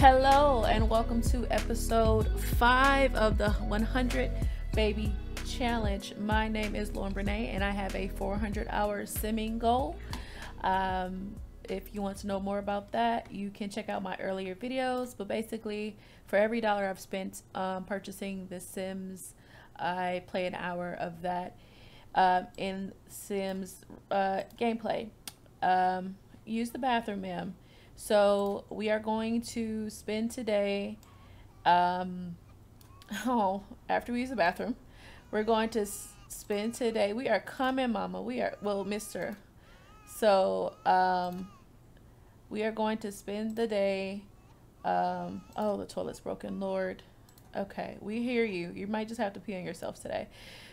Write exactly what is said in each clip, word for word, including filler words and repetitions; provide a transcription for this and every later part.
Hello and welcome to episode five of the one hundred Baby Challenge. My name is Lauren Brenai and I have a four hundred hour simming goal. Um, if you want to know more about that, you can check out my earlier videos. But basically, for every dollar I've spent um, purchasing the Sims, I play an hour of that uh, in Sims uh, gameplay. Um, use the bathroom, ma'am. So we are going to spend today, um, oh, after we use the bathroom, we're going to spend today, we are coming, mama, we are, well, mister. So um, we are going to spend the day, um, oh, the toilet's broken, Lord. Okay, we hear you. You might just have to pee on yourself today.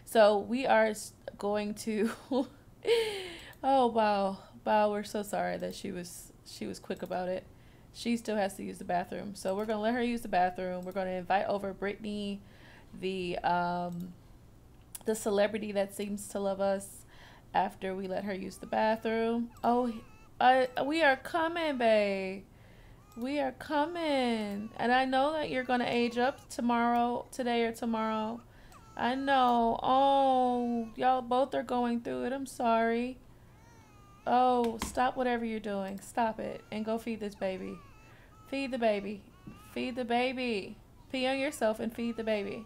So we are going to, oh, wow, wow, we're so sorry that she was She was quick about it. She still has to use the bathroom. So we're going to let her use the bathroom. We're going to invite over Brittany, the, um, the celebrity that seems to love us, after we let her use the bathroom. Oh, I, we are coming, babe. We are coming. And I know that you're going to age up tomorrow, today or tomorrow. I know. Oh, y'all both are going through it. I'm sorry. Oh, stop whatever you're doing. Stop it and go feed this baby. Feed the baby. Feed the baby. Pee on yourself and feed the baby.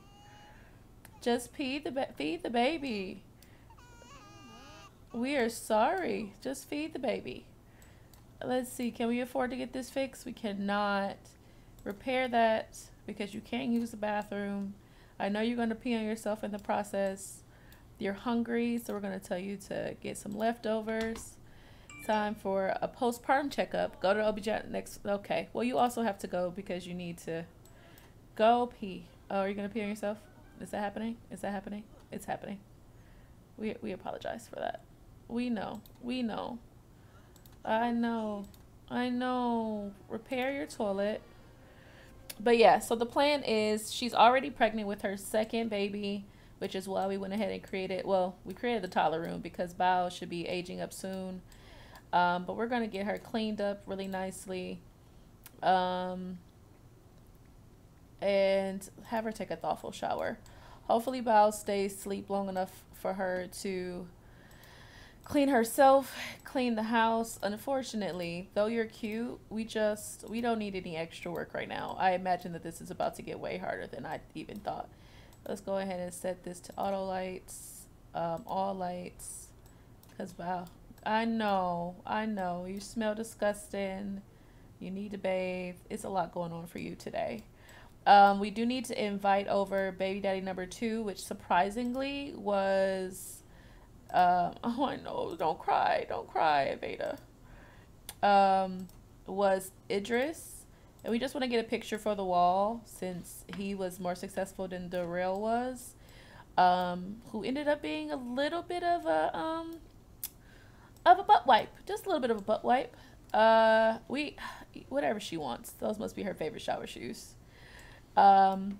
Just pee the ba feed the baby. We are sorry. Just feed the baby. Let's see. Can we afford to get this fixed? We cannot repair that because you can't use the bathroom. I know you're going to pee on yourself in the process. You're hungry, so we're going to tell you to get some leftovers. Time for a postpartum checkup. Go to O B G Y N next. Okay, well, you also have to go because you need to go pee. Oh, are you gonna pee on yourself? Is that happening? Is that happening? It's happening. We, we apologize for that. We know. We know. I know. I know. Repair your toilet. But yeah, so the plan is she's already pregnant with her second baby, which is why we went ahead and created, well, we created the toddler room because Bao should be aging up soon. Um, but we're going to get her cleaned up really nicely um, and have her take a thoughtful shower. Hopefully Bao stays asleep long enough for her to clean herself, clean the house. Unfortunately, though you're cute, we just, we don't need any extra work right now. I imagine that this is about to get way harder than I even thought. Let's go ahead and set this to auto lights, um, all lights, because Bao. I know, I know, you smell disgusting, you need to bathe, it's a lot going on for you today. Um, we do need to invite over baby daddy number two, which surprisingly was, uh, oh I know, don't cry, don't cry, Avayta, um, was Idris, and we just want to get a picture for the wall since he was more successful than Darrell was, um, who ended up being a little bit of a, um, of a butt wipe, just a little bit of a butt wipe. Uh, we, whatever she wants. Those must be her favorite shower shoes. Um,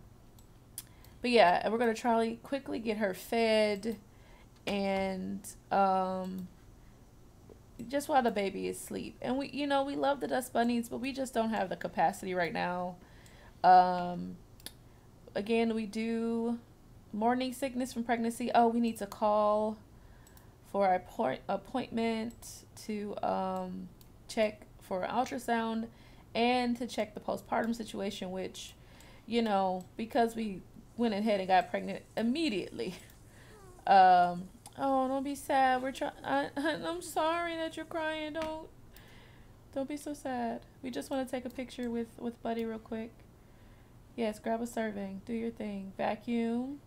but yeah, and we're gonna try quickly get her fed, and um, just while the baby is asleep. And we, you know, we love the dust bunnies, but we just don't have the capacity right now. Um, again, we do morning sickness from pregnancy. Oh, we need to call for our point appointment to um, check for ultrasound and to check the postpartum situation, which, you know, because we went ahead and got pregnant immediately. Um, oh, don't be sad. We're trying. I'm sorry that you're crying. Don't, don't be so sad. We just want to take a picture with with Buddy real quick. Yes, grab a serving. Do your thing. Vacuum.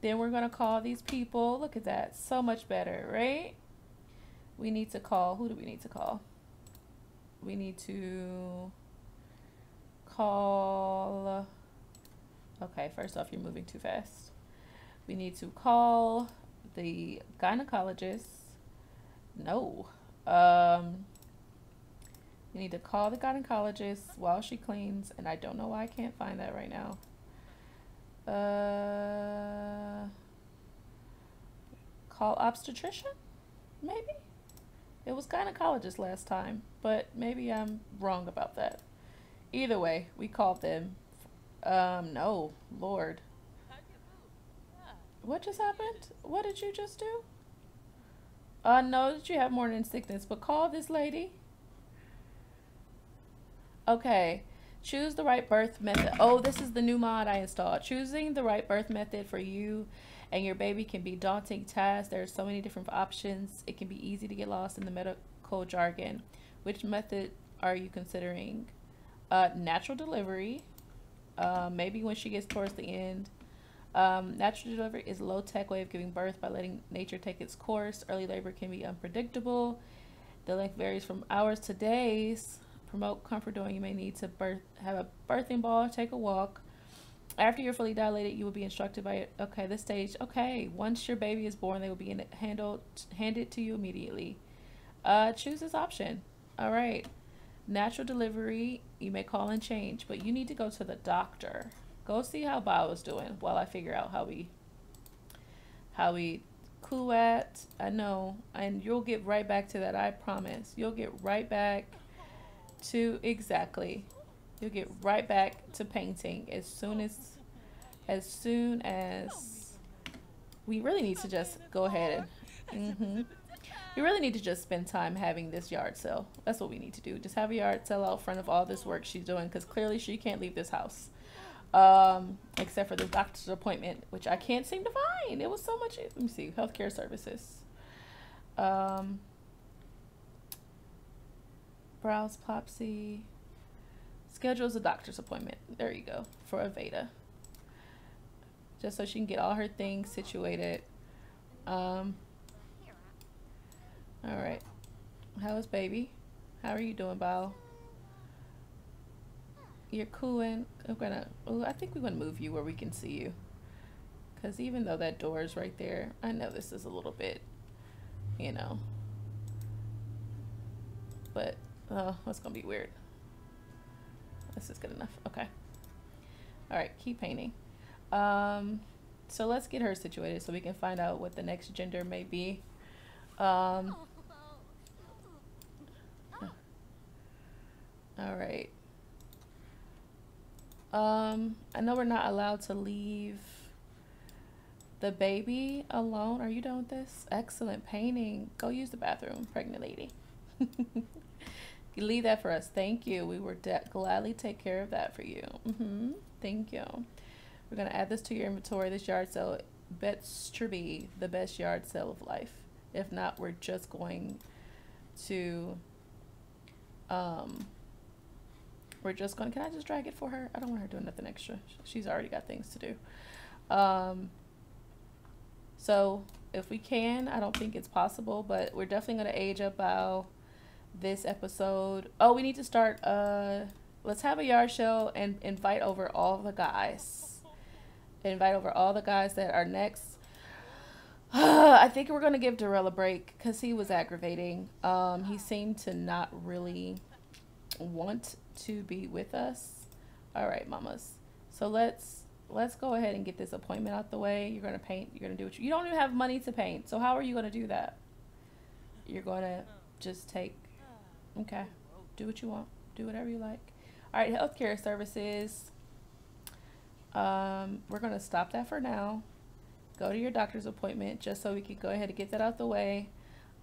Then we're going to call these people. Look at that. So much better, right? We need to call. Who do we need to call? We need to call. Okay, first off, you're moving too fast. We need to call the gynecologist. No. Um, we need to call the gynecologist while she cleans. And I don't know why I can't find that right now. Uh, call obstetrician, maybe? It was gynecologist last time, but maybe I'm wrong about that. Either way, we called them. Um, no. Lord. What just happened? What did you just do? Uh, no, that you have morning sickness, but call this lady. Okay. Choose the right birth method. Oh, this is the new mod I installed. Choosing the right birth method for you and your baby can be a daunting task. There are so many different options. It can be easy to get lost in the medical jargon. Which method are you considering? Uh, natural delivery. Uh, maybe when she gets towards the end. Um, natural delivery is a low-tech way of giving birth by letting nature take its course. Early labor can be unpredictable. The length varies from hours to days. Promote comfort during you may need to birth, have a birthing ball, take a walk. After you're fully dilated, you will be instructed by, okay, this stage, okay, once your baby is born, they will be in, handled, handed to you immediately. Uh, choose this option. All right. Natural delivery, you may call and change, but you need to go to the doctor. Go see how Bao is doing while I figure out how we, how we cool at. I know, and you'll get right back to that, I promise. You'll get right back to, exactly. You'll get right back to painting as soon as, as soon as, we really need to just go ahead and, mm-hmm. We really need to just spend time having this yard sale. That's what we need to do. Just have a yard sale out front of all this work she's doing, because clearly she can't leave this house. Um, except for the doctor's appointment, which I can't seem to find. It was so much. Let me see. Healthcare services. Um, browse Plopsy. Schedules a doctor's appointment. There you go. For Avayta. Just so she can get all her things situated. Um, all right. How is baby? How are you doing, Bao? You're cooling. I'm gonna, ooh, I think we're gonna move you where we can see you, because even though that door is right there, I know this is a little bit, you know, but oh, that's gonna be weird. This is good enough. Okay. All right, keep painting. Um, so let's get her situated so we can find out what the next gender may be. Um, all right. Um, I know we're not allowed to leave the baby alone. Are you done with this? Excellent painting. Go use the bathroom, pregnant lady. You leave that for us. Thank you. We will gladly take care of that for you. Mm-hmm. Thank you. We're going to add this to your inventory. This yard sale bets to be the best yard sale of life. If not, we're just going to... Um, We're just going, can I just drag it for her? I don't want her doing nothing extra. She's already got things to do. Um, so if we can, I don't think it's possible, but we're definitely going to age up out this episode. Oh, we need to start, uh, let's have a yard sale and invite over all the guys. Invite over all the guys that are next. Uh, I think we're going to give Darrell a break because he was aggravating. Um, he seemed to not really want to be with us. All right, mamas, so let's let's go ahead and get this appointment out the way. You're gonna paint, you're gonna do what you, you don't even have money to paint, so how are you gonna do that? You're gonna just take, okay, do what you want, do whatever you like. All right, healthcare services, um we're gonna stop that for now. Go to your doctor's appointment just so we could go ahead and get that out the way.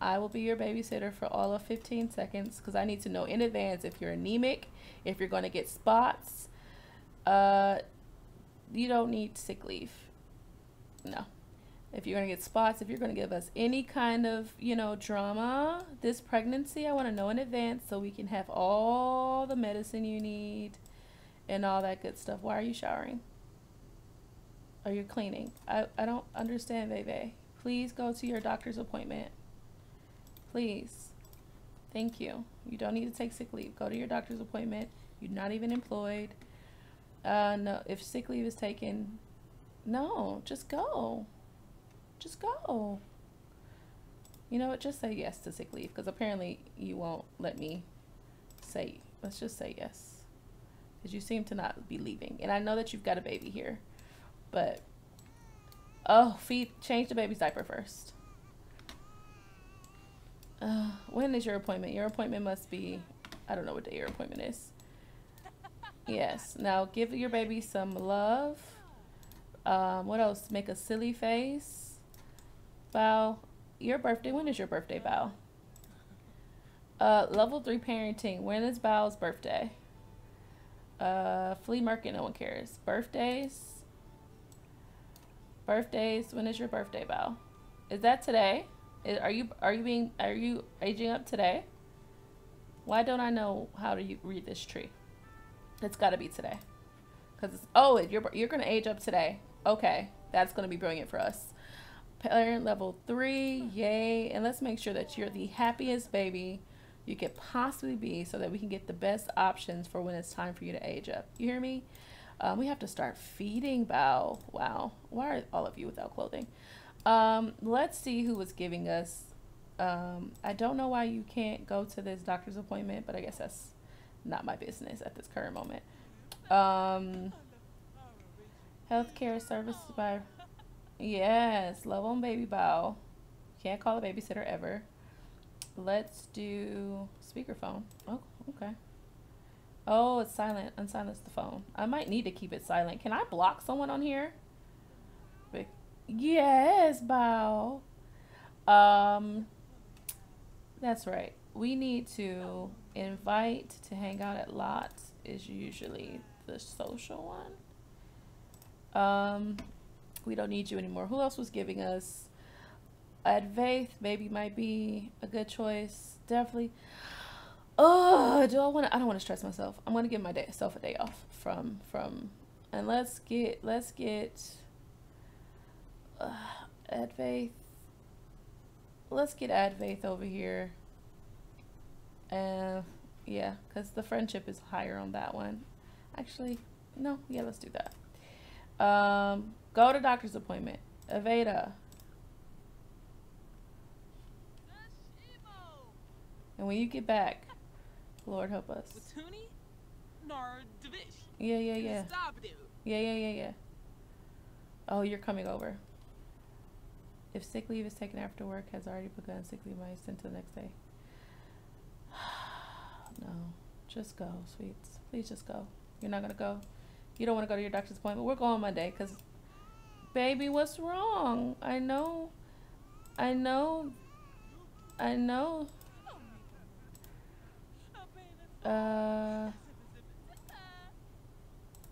I will be your babysitter for all of fifteen seconds because I need to know in advance if you're anemic, if you're going to get spots. Uh, you don't need sick leave. No. If you're going to get spots, if you're going to give us any kind of, you know, drama this pregnancy, I want to know in advance so we can have all the medicine you need and all that good stuff. Why are you showering? Are you cleaning? I, I don't understand, baby. Please go to your doctor's appointment. Please. Thank you. You don't need to take sick leave. Go to your doctor's appointment. You're not even employed. Uh, no, if sick leave is taken, no, just go. Just go. You know what? Just say yes to sick leave because apparently you won't let me say, let's just say yes. Because you seem to not be leaving. And I know that you've got a baby here, but, oh, feed, change the baby's diaper first. Uh, when is your appointment? Your appointment must be, I don't know what day your appointment is. Yes. Now give your baby some love. Um, what else? Make a silly face. Bao, your birthday. When is your birthday, Bao? Uh, level three parenting. When is Bao's birthday? Uh, flea market. No one cares. Birthdays. Birthdays. When is your birthday, Bao? Is that today? Are you are you being are you aging up today? Why don't I know how to read this tree? It's got to be today, cause it's, oh, you're you're gonna age up today. Okay, that's gonna be brilliant for us. Parent level three, yay! And let's make sure that you're the happiest baby you could possibly be, so that we can get the best options for when it's time for you to age up. You hear me? Um, we have to start feeding Bao. Wow, why are all of you without clothing? Um, let's see who was giving us. Um, I don't know why you can't go to this doctor's appointment, but I guess that's not my business at this current moment. Um, healthcare service by, yes, love on baby Bao. Can't call a babysitter ever. Let's do speakerphone. Oh, okay. Oh, it's silent. Unsilence the phone. I might need to keep it silent. Can I block someone on here? But yes, Bao. Um, that's right. We need to invite to hang out at lots is usually the social one. Um, we don't need you anymore. Who else was giving us? Advaith maybe might be a good choice. Definitely. Oh, do I want to, I don't want to stress myself. I'm going to give myself a day off from, from, and let's get, let's get, uh, Advaith. Let's get Advaith over here. Uh, yeah, because the friendship is higher on that one. Actually, no. Yeah, let's do that. Um, go to doctor's appointment. Avayta. And when you get back, Lord help us. Yeah, yeah, yeah. Yeah, yeah, yeah, yeah. Oh, you're coming over. If sick leave is taken after work has already begun, sick leave might extend until the next day. No, just go, sweets. Please just go. You're not gonna go. You don't want to go to your doctor's appointment. We're going Monday, cause baby, what's wrong? I know, I know, I know. Uh.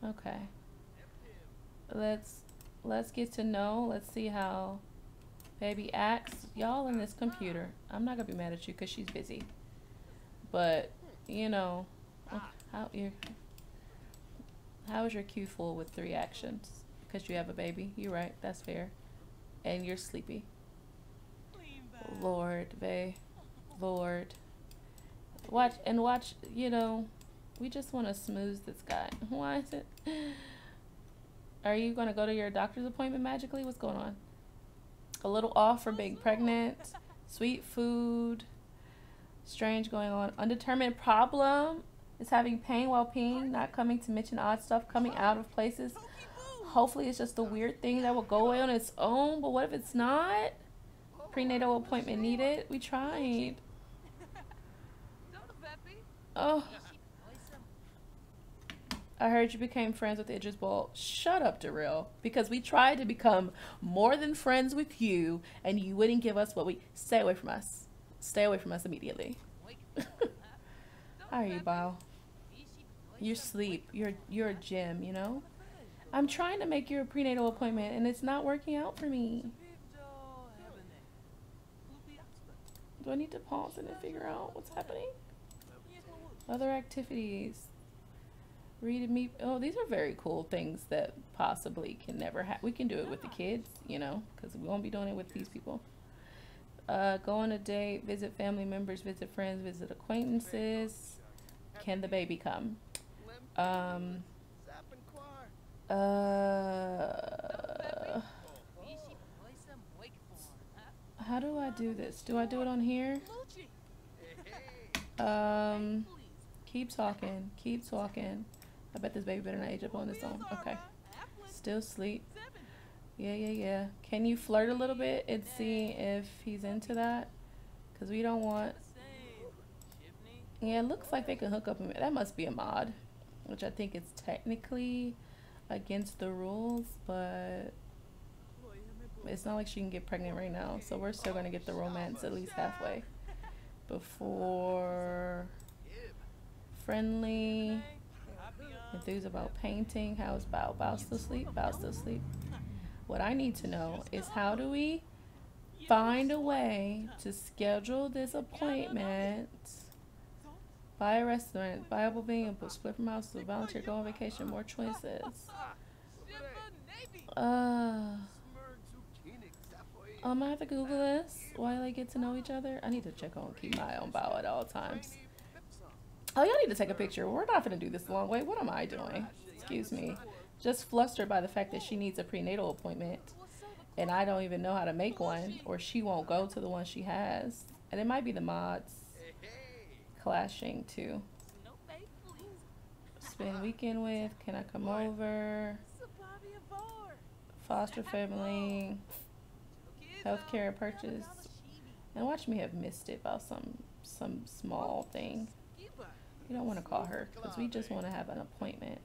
Okay. Let's let's get to know. Let's see how baby acts. Y'all in this computer. I'm not gonna be mad at you, cause she's busy. But you know, how you how is your queue full with three actions? Because you have a baby. You're right. That's fair. And you're sleepy. Lord, bae, Lord. Watch and watch. You know, we just want to smooth this guy. Why is it? Are you gonna go to your doctor's appointment magically? What's going on? A little off for being pregnant. Sweet food. Strange going on. Undetermined problem is having pain while peeing, not coming to mention odd stuff, coming out of places. Hopefully it's just a weird thing that will go away on its own, but what if it's not? Prenatal appointment needed. We tried. Oh. I heard you became friends with Idris. Well, shut up, Darrell, because we tried to become more than friends with you, and you wouldn't give us what we... Stay away from us. Stay away from us immediately. How are you, Bao? You sleep. You're you're a gym, you know? I'm trying to make your prenatal appointment and it's not working out for me. Do I need to pause it and figure out what's happening? Other activities. Read and meet. Oh, these are very cool things that possibly can never happen. We can do it with the kids, you know, because we won't be doing it with these people. Uh, go on a date, visit family members, visit friends, visit acquaintances. Can the baby come? Um, uh, how do I do this? Do I do it on here? Um, keep talking, keep talking. I bet this baby better not age up on its own. Okay. Still sleep. Yeah, yeah, yeah. Can you flirt a little bit and see if he's into that? Because we don't want... Yeah, it looks like they can hook up. That must be a mod. which I think is technically against the rules, but it's not like she can get pregnant right now, so we're still going to get the romance at least halfway before friendly. Enthused about painting. How's Bao? Bao's still asleep? Bao's still asleep. What I need to know is how do we find a way to schedule this appointment by a restaurant, by a being a split from house to a volunteer, go on vacation, more choices. Uh, um, I have to Google this while I get to know each other. I need to check on, keep my eye on Bao at all times. Oh, y'all need to take a picture. We're not going to do this the long way. What am I doing? Excuse me. Just flustered by the fact that she needs a prenatal appointment, and I don't even know how to make one, or she won't go to the one she has. And it might be the mods clashing too. Spend weekend with. Can I come over? Foster family. Healthcare purchase. And watch me have missed it about some some small thing. You don't want to call her because we just want to have an appointment.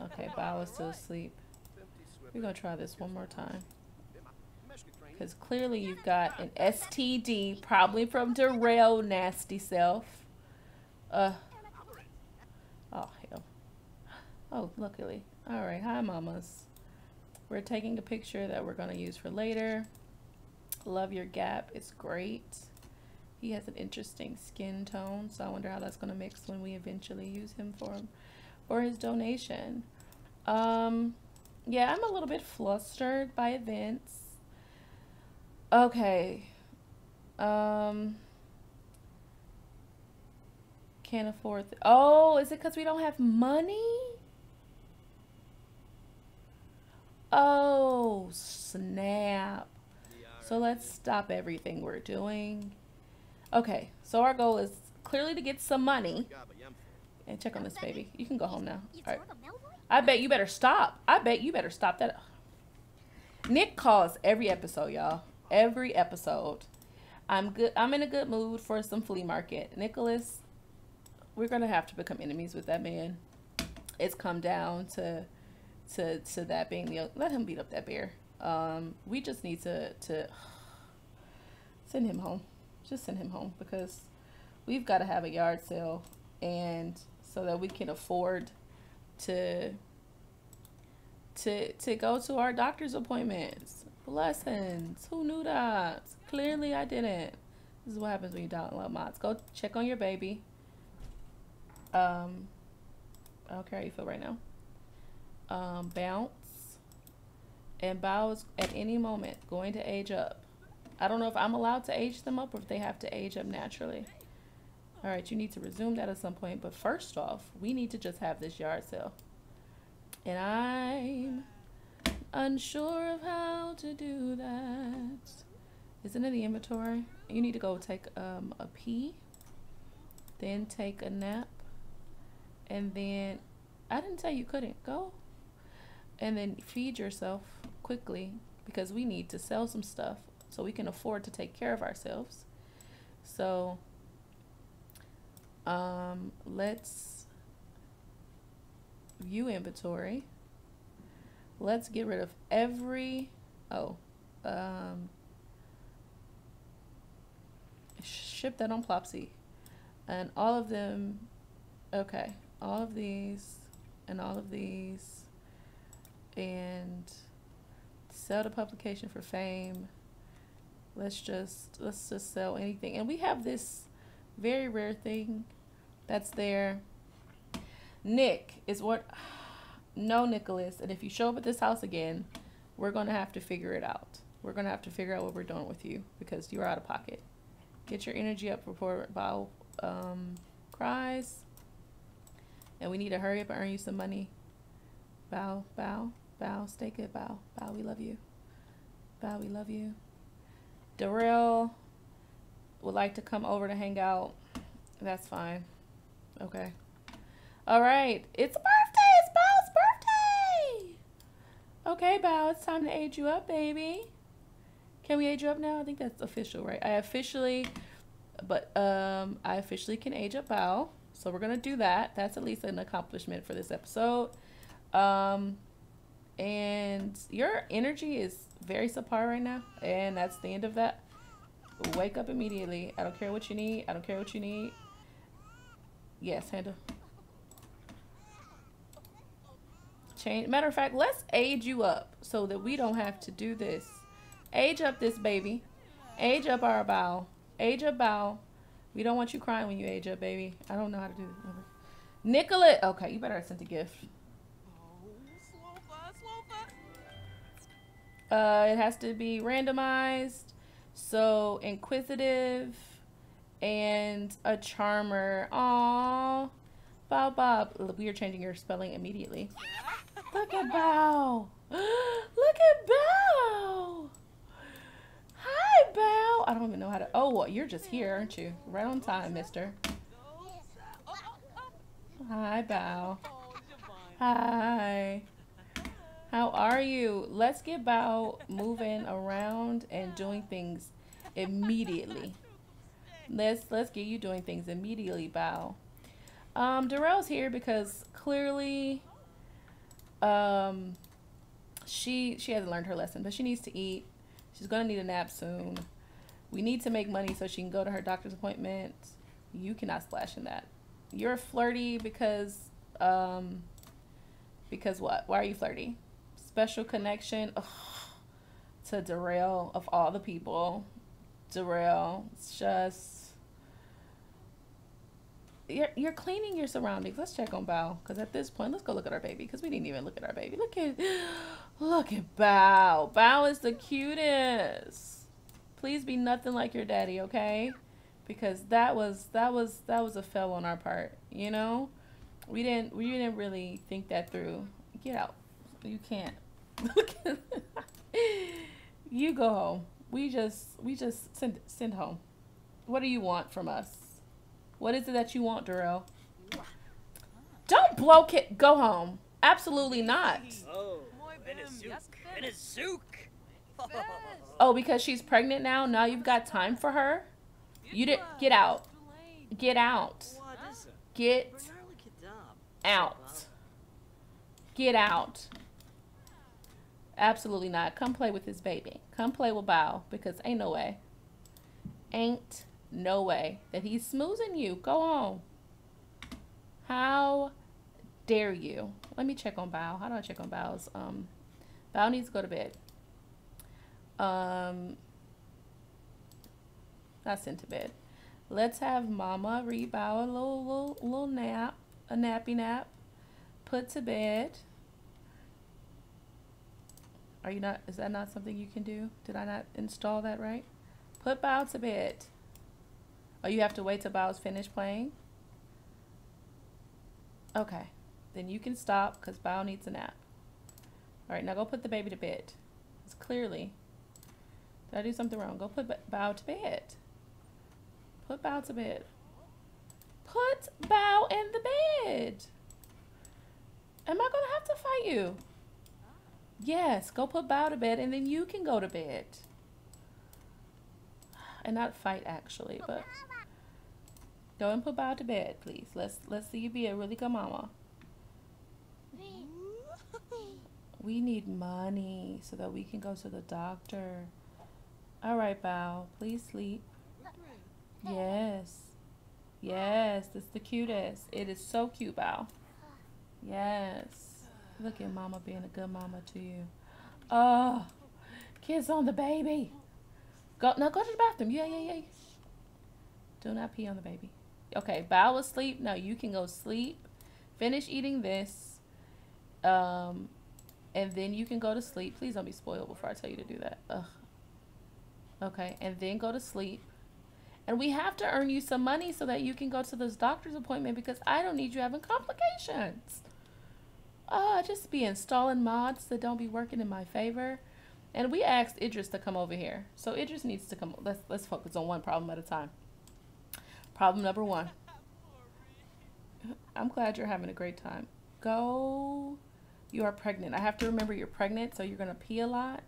Okay, Bao is still asleep. We're going to try this one more time. Because clearly you've got an S T D, probably from Darrell, nasty self. Uh, oh, hell. Oh, luckily. All right, hi, mamas. We're taking a picture that we're going to use for later. Love your gap. It's great. He has an interesting skin tone, so I wonder how that's going to mix when we eventually use him for him or his donation. Um, yeah, I'm a little bit flustered by events. Okay. Um, can't afford. Oh, is it because we don't have money? Oh, snap. So let's stop everything we're doing. Okay, so our goal is clearly to get some money. And check on this baby. You can go home now. All right. I bet you better stop. I bet you better stop that. Nick calls every episode, y'all. Every episode. I'm good. I'm in a good mood for some flea market. Nicholas, we're gonna have to become enemies with that man. It's come down to to to that being the. Let him beat up that bear. Um, we just need to to send him home. Just send him home because we've got to have a yard sale, and so that we can afford to to to go to our doctor's appointments. Blessings. Who knew that? Clearly I didn't. This is what happens when you don't love mods. Go check on your baby. Um, I don't care how you feel right now. Um, bounce. And Bao is at any moment going to age up. I don't know if I'm allowed to age them up or if they have to age up naturally. All right, you need to resume that at some point. But first off, we need to just have this yard sale. And I'm unsure of how to do that. Isn't it the inventory? You need to go take um, a pee, then take a nap, and then, I didn't say you couldn't go. And then feed yourself quickly because we need to sell some stuff so we can afford to take care of ourselves. So um, let's view inventory. Let's get rid of every, oh, um, ship that on Plopsy. And all of them, okay, all of these and all of these, and sell the publication for fame. Let's just, let's just sell anything. And we have this very rare thing that's there. Nick is what, no Nicholas. And if you show up at this house again, we're going to have to figure it out. We're going to have to figure out what we're doing with you because you're out of pocket. Get your energy up before Bao um, cries. And we need to hurry up and earn you some money. Bao, Bao, Bao, stay good, Bao. Bao, we love you. Bao, we love you. Darrell would like to come over to hang out. That's fine. Okay. All right. It's a birthday. It's Bao's birthday. Okay, Bao, it's time to age you up, baby. Can we age you up now? I think that's official, right? I officially, but um, I officially can age up Bao. So we're gonna do that. That's at least an accomplishment for this episode. Um, and your energy is very subpar right now, and that's the end of that. Wake up immediately. I don't care what you need. I don't care what you need. Yes, handle. Change. Matter of fact, let's age you up so that we don't have to do this. Age up this baby. Age up our bow. Age up bow. We don't want you crying when you age up, baby. I don't know how to do this. Nicola. Okay, you better send a gift. Uh, it has to be randomized. So inquisitive and a charmer. Aww. BaoBab. We are changing your spelling immediately. Look at Bao. Look at Bao. Hi, Bao. I don't even know how to. Oh, well, you're just here, aren't you? Right on time, mister. Hi, Bao. Hi. How are you? Let's get Bao moving around and doing things immediately. Let's let's get you doing things immediately, Bao. Um, Darrell's here because clearly, um, she she hasn't learned her lesson, but she needs to eat. She's gonna need a nap soon. We need to make money so she can go to her doctor's appointment. You cannot splash in that. You're flirty because um, because what? Why are you flirty? Special connection. Ugh, to Darrell of all the people. Darrell, it's just you're you're cleaning your surroundings. Let's check on Bao, because at this point, let's go look at our baby, because we didn't even look at our baby. Look at look at Bao. Bao is the cutest. Please be nothing like your daddy, okay? Because that was that was that was a fail on our part. You know, we didn't we didn't really think that through. Get out. You can't. You go home. We just, we just send, send home. What do you want from us? What is it that you want, Darrell? Don't blow it. Go home. Absolutely not. Oh, because she's pregnant now. Now you've got time for her. You didn't get out. Get out. Get out. Get out. Absolutely not. Come play with this baby. Come play with Bao, because ain't no way. Ain't no way that he's smoozing you. Go home. How dare you? Let me check on Bao. How do I check on Bao's? Um, Bao needs to go to bed. Um, not sent to bed. Let's have Mama read Bao a little, little, little nap, a nappy nap. Put to bed. Are you not, is that not something you can do? Did I not install that right? Put Bao to bed. Oh, you have to wait till Bao's finished playing? Okay. Then you can stop, because Bao needs a nap. All right, now go put the baby to bed. It's clearly, did I do something wrong? Go put Bao to bed. Put Bao to bed. Put Bao in the bed. Am I going to have to fight you? Yes, go put Bao to bed, and then you can go to bed. And not fight, actually, but go and put Bao to bed, please. Let's let's see you be a really good mama. We need money so that we can go to the doctor. All right, Bao, please sleep. Yes. Yes, this is the cutest. It is so cute, Bao. Yes. Look at Mama being a good mama to you. Oh, kiss on the baby. Go now. Go to the bathroom. Yeah, yeah, yeah. Do not pee on the baby. Okay, Bao was asleep. Now you can go sleep. Finish eating this, um, and then you can go to sleep. Please don't be spoiled before I tell you to do that. Ugh. Okay, and then go to sleep. And we have to earn you some money so that you can go to this doctor's appointment, because I don't need you having complications. Oh, just be installing mods that don't be working in my favor. And we asked Idris to come over here. So Idris needs to come. Let's, let's focus on one problem at a time. Problem number one. I'm glad you're having a great time. Go. You are pregnant. I have to remember you're pregnant, so you're going to pee a lot.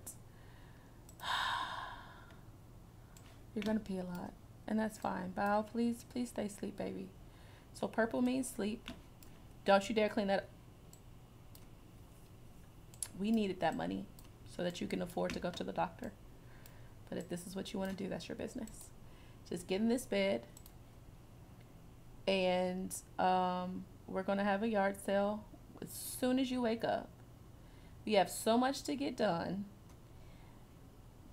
You're going to pee a lot. And that's fine. Bao, please, please stay asleep, baby. So purple means sleep. Don't you dare clean that up. We needed that money so that you can afford to go to the doctor. But if this is what you want to do, that's your business. Just get in this bed. And um, we're going to have a yard sale as soon as you wake up. We have so much to get done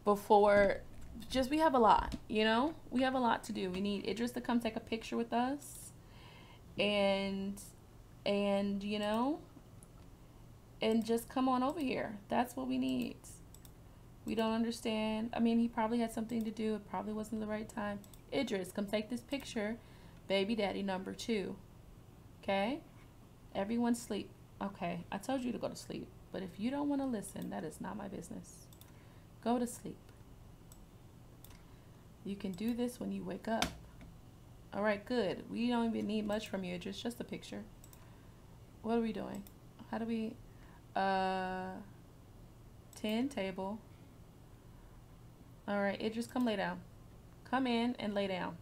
before, just we have a lot, you know? We have a lot to do. We need Idris to come take a picture with us. And, and you know, and just come on over here. That's what we need. We don't understand. I mean, he probably had something to do. It probably wasn't the right time. Idris, come take this picture. Baby daddy number two. Okay? Everyone sleep. Okay, I told you to go to sleep. But if you don't want to listen, that is not my business. Go to sleep. You can do this when you wake up. All right, good. We don't even need much from you. Just, just a picture. What are we doing? How do we... Uh, ten table. All right, Idris, come lay down. Come in and lay down.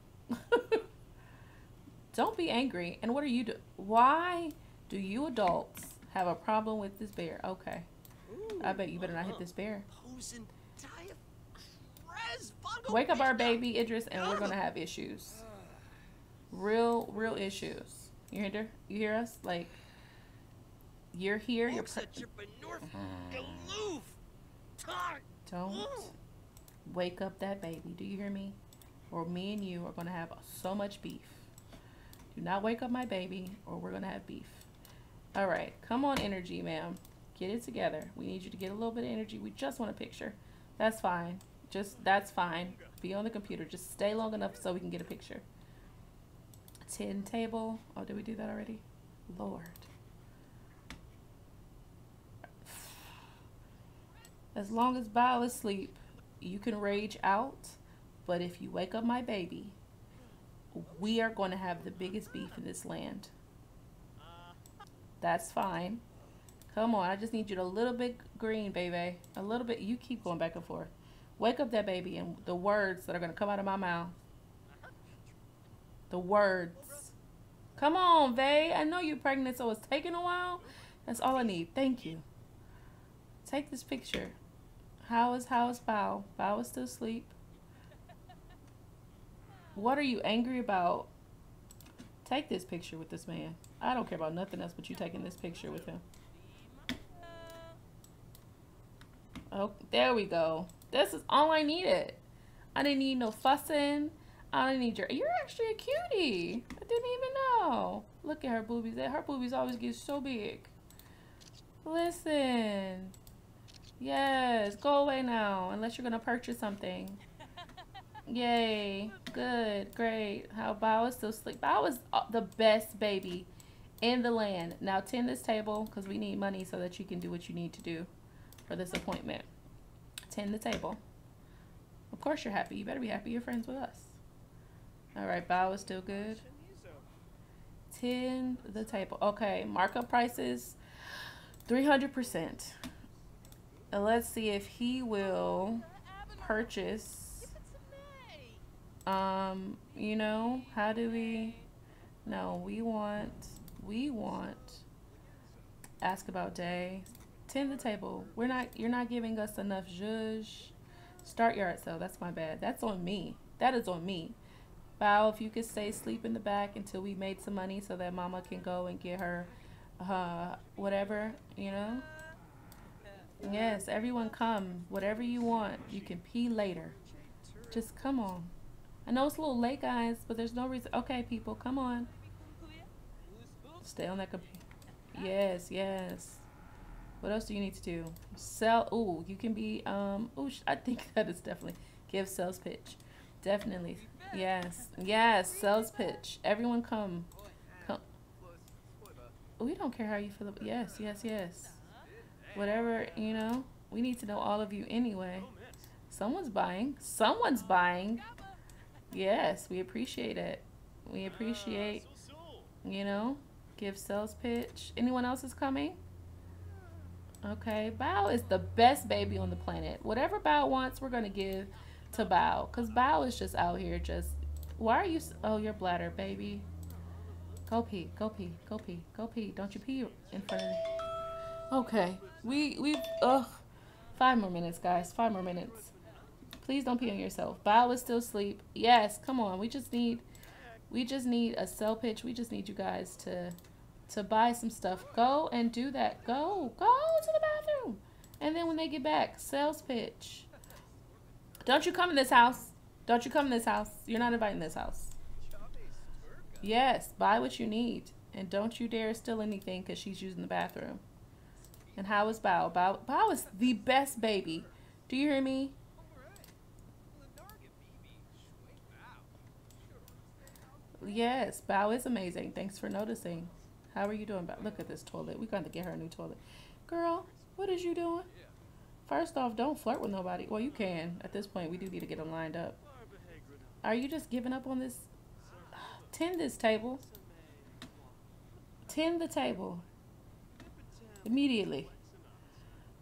Don't be angry. And what are you do? Why do you adults... have a problem with this bear? Okay. Ooh, I bet you better uh, not hit this bear. Wake up our baby Idris, and we're gonna have issues. Real, real issues. You hear? You hear us? Like, you're here. You're. Don't wake up that baby. Do you hear me? Or me and you are gonna have so much beef. Do not wake up my baby, or we're gonna have beef. All right, come on, energy, ma'am. Get it together. We need you to get a little bit of energy. We just want a picture. That's fine. Just, that's fine. Be on the computer. Just stay long enough so we can get a picture. Ten table. Oh, did we do that already? Lord. As long as Bao is asleep, you can rage out. But if you wake up my baby, we are going to have the biggest beef in this land. That's fine. Come on, I just need you to a little bit green, baby. A little bit. You keep going back and forth. Wake up that baby, and the words that are going to come out of my mouth. The words. Come on, babe. I know you're pregnant, so it's taking a while. That's all I need. Thank you. Take this picture. How is, how is Bao? Bao is still asleep. What are you angry about? Take this picture with this man. I don't care about nothing else but you taking this picture with him. Oh, there we go. This is all I needed. I didn't need no fussing. I didn't need your... You're actually a cutie. I didn't even know. Look at her boobies. Her boobies always get so big. Listen. Yes. Go away now. Unless you're going to purchase something. Yay. Good. Great. How Bao is still sleep. Bao is the best baby in the land. Now tend this table because we need money so that you can do what you need to do for this appointment. Tend the table. Of course you're happy. You better be happy you're friends with us. Alright, Bao is still good. Tend the table. Okay, markup prices three hundred percent. And let's see if he will purchase. Um, you know, how do we, no, we want, we want, ask about day, tend the table. We're not, you're not giving us enough zhuzh. Start yard sale. That's my bad. That's on me. That is on me. Bao, if you could stay sleep in the back until we made some money so that mama can go and get her, uh, whatever, you know. Yes, everyone come. Whatever you want. You can pee later. Just come on. I know it's a little late, guys, but there's no reason. Okay, people, come on. Stay on that computer. Yes, yes. What else do you need to do? Sell. Ooh, you can be. Um. Ooh, I think that is definitely give sales pitch. Definitely. Yes. Yes. Sales pitch. Everyone, come. Come. We don't care how you feel. Yes. Yes. Yes. Whatever, you know. We need to know all of you anyway. Someone's buying. Someone's buying. Yes, we appreciate it. We appreciate, you know, give sales pitch. Anyone else is coming? Okay, Bao is the best baby on the planet. Whatever Bao wants, we're going to give to Bao. Because Bao is just out here just, why are you, oh, your bladder, baby. Go pee, go pee, go pee, go pee. Don't you pee in front of me. Okay, we, we, ugh. Five more minutes, guys, five more minutes. Please don't pee on yourself. Bao is still asleep. Yes, come on, we just need, we just need a sell pitch. We just need you guys to, to buy some stuff. Go and do that. Go, go to the bathroom. And then when they get back, sales pitch. Don't you come in this house. Don't you come in this house. You're not inviting this house. Yes, buy what you need. And don't you dare steal anything because she's using the bathroom. And how is Bao? Bao? Bao is the best baby. Do you hear me? Yes, Bao is amazing. Thanks for noticing. How are you doing, Bao? Look at this toilet. We're going to get her a new toilet. Girl, what is you doing? First off, don't flirt with nobody. Well, you can. At this point, we do need to get them lined up. Are you just giving up on this? Tend this table. Tend the table. Immediately.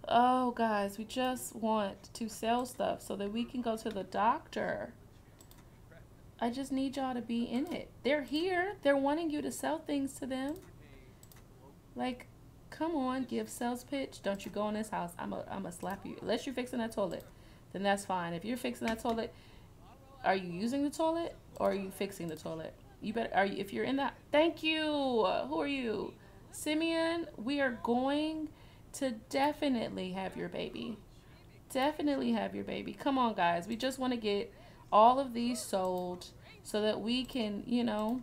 Oh, guys, we just want to sell stuff so that we can go to the doctor. I just need y'all to be in it. They're here. They're wanting you to sell things to them. Like, come on, give sales pitch. Don't you go in this house. I'm a, I'm a slap you. Unless you're fixing that toilet, then that's fine. If you're fixing that toilet, are you using the toilet or are you fixing the toilet? You better, are you, if you're in that, thank you. Who are you? Simeon, we are going to definitely have your baby. Definitely have your baby. Come on, guys. We just want to get all of these sold so that we can, you know,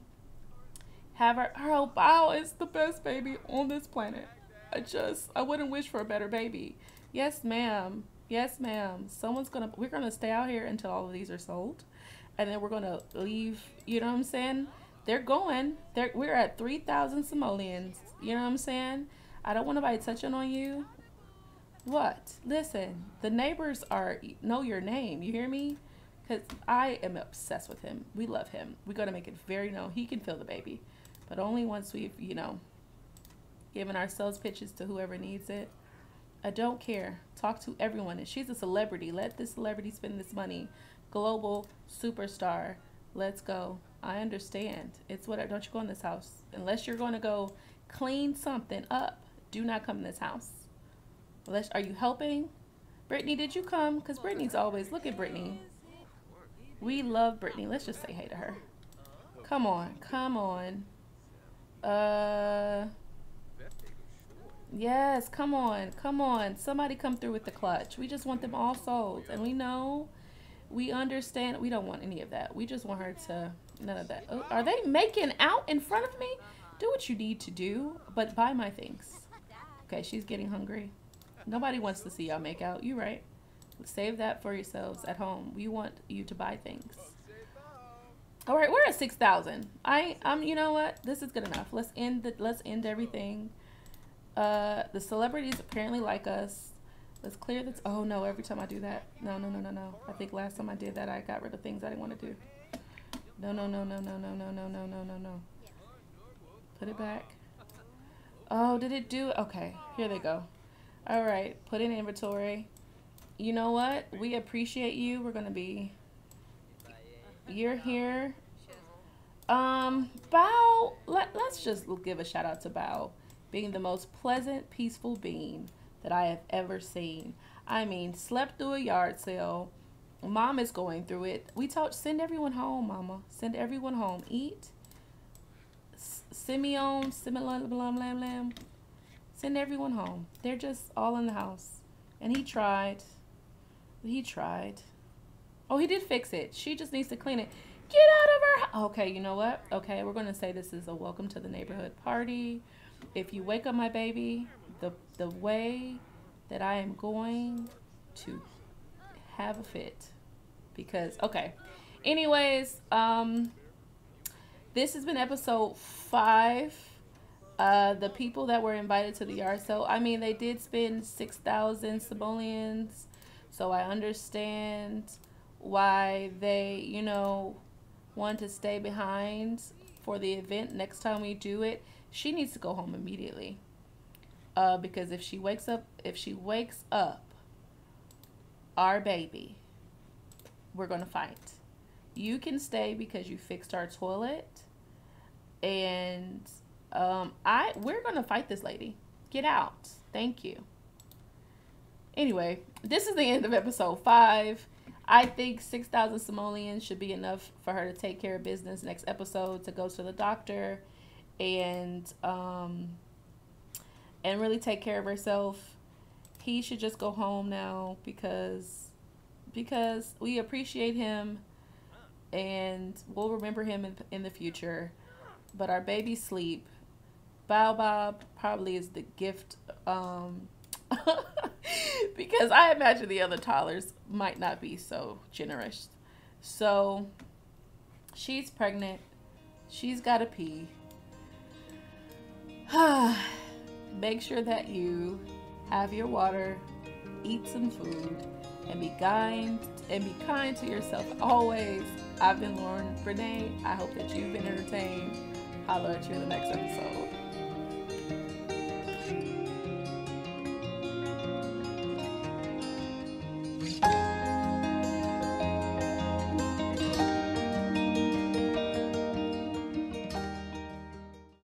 have our... Oh, Bao is the best baby on this planet. I just... I wouldn't wish for a better baby. Yes, ma'am. Yes, ma'am. Someone's going to... We're going to stay out here until all of these are sold. And then we're going to leave. You know what I'm saying? They're going. They're, we're at three thousand simoleons. You know what I'm saying? I don't want nobody touching on you. What? Listen, the neighbors are... Know your name. You hear me? Because I am obsessed with him. We love him. We're going to make it very known. He can feel the baby. But only once we've, you know, given ourselves pitches to whoever needs it. I don't care. Talk to everyone. And she's a celebrity. Let this celebrity spend this money. Global superstar. Let's go. I understand. It's what I, don't you go in this house. Unless you're going to go clean something up, do not come in this house. Unless, are you helping? Brittany, did you come? Because Brittany's always, look at Brittany. We love Brittany. Let's just say hey to her. Come on. Come on. Uh, yes, come on, come on. Somebody come through with the clutch. We just want them all sold. And we know, we understand. We don't want any of that. We just want her to, none of that. Oh, are they making out in front of me? Do what you need to do, but buy my things. Okay, she's getting hungry. Nobody wants to see y'all make out. You right. Save that for yourselves at home. We want you to buy things. All right, we're at six thousand. I, um, you know what? This is good enough. Let's end the, let's end everything. Uh, the celebrities apparently like us. Let's clear this. Oh no, every time I do that. No, no, no, no, no. I think last time I did that, I got rid of things I didn't want to do. No, no, no, no, no, no, no, no, no, no, no, no. Put it back. Oh, did it do? Okay, here they go. All right, put in inventory. You know what? We appreciate you. We're going to be... You're here. Um, Bao, let, let's just give a shout out to Bao being the most pleasant, peaceful being that I have ever seen. I mean, slept through a yard sale. Mom is going through it. We told, send everyone home, Mama. Send everyone home. Eat. Simeon, Simeon, blam, blam, blam. Send everyone home. They're just all in the house. And he tried. He tried. Oh, he did fix it. She just needs to clean it. Get out of her. Okay, you know what? Okay, we're going to say this is a welcome to the neighborhood party. If you wake up my baby, the, the way that I am going to have a fit. Because, okay. Anyways, um, this has been episode five. Uh, the people that were invited to the yard sale, I mean, they did spend six thousand simoleons. So I understand why they, you know, want to stay behind for the event. Next time we do it, she needs to go home immediately. Uh, because if she wakes up, if she wakes up our baby, we're going to fight. You can stay because you fixed our toilet. and um, I we're gonna fight this lady. Get out. Thank you. Anyway, this is the end of episode five. I think six thousand simoleons should be enough for her to take care of business next episode, to go to the doctor and um and really take care of herself. He should just go home now because because we appreciate him and we'll remember him in, in the future. But our baby sleep. BaoBab probably is the gift um because I imagine the other toddlers might not be so generous. So she's pregnant. She's gotta pee. Make sure that you have your water, eat some food, and be kind and be kind to yourself always. I've been Lauren Brenai. I hope that you've been entertained. Holler at you in the next episode.